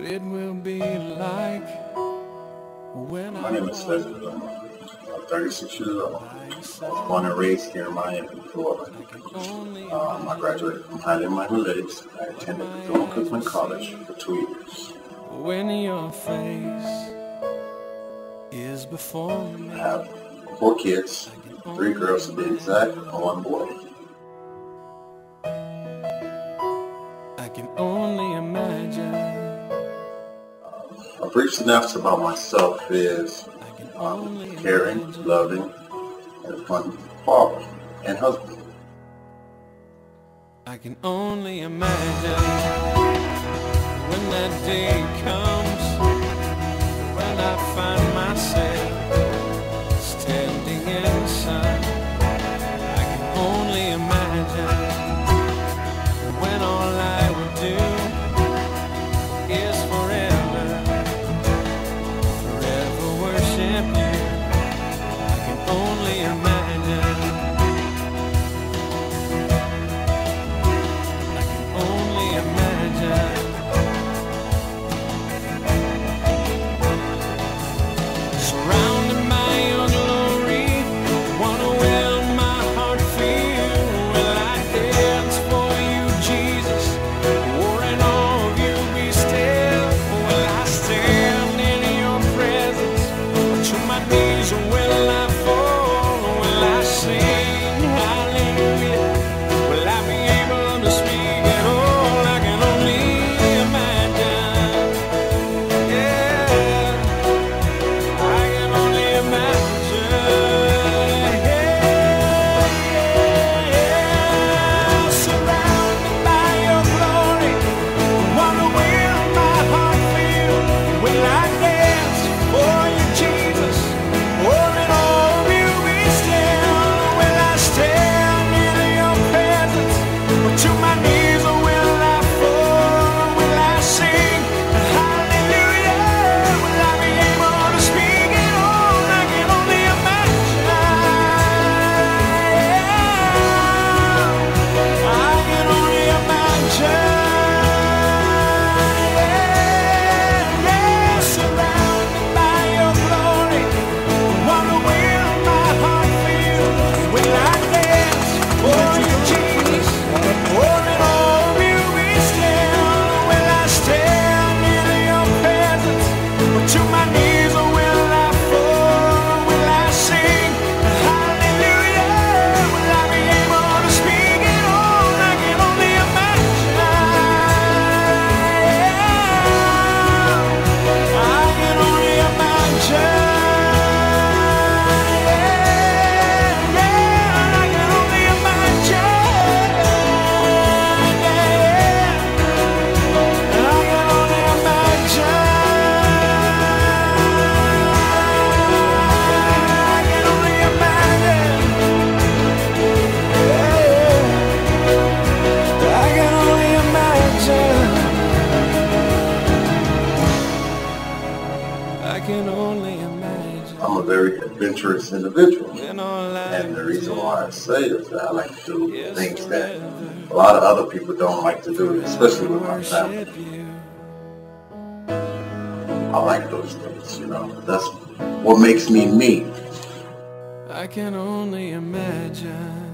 what it will be like when my name is Leslie Luma. I'm 36 years old. I was born and raised here in Miami, Florida. I graduated from Highland in my Highland. I attended Dillon-Cookman College for 2 years. When your face is before me. I have 4 kids, 3 girls to be exact, and 1 boy. I can only imagine. A brief synopsis about myself is caring, loving, and fun father and husband. I can only imagine when that day comes when I find myself standing in the sun. I can only imagine when all I would do is forever worship you. I can only imagine. I'm a very adventurous individual, and the reason why I say is that I like to do things that a lot of other people don't like to do, especially with my family. I like those things, that's what makes me me. I can only imagine.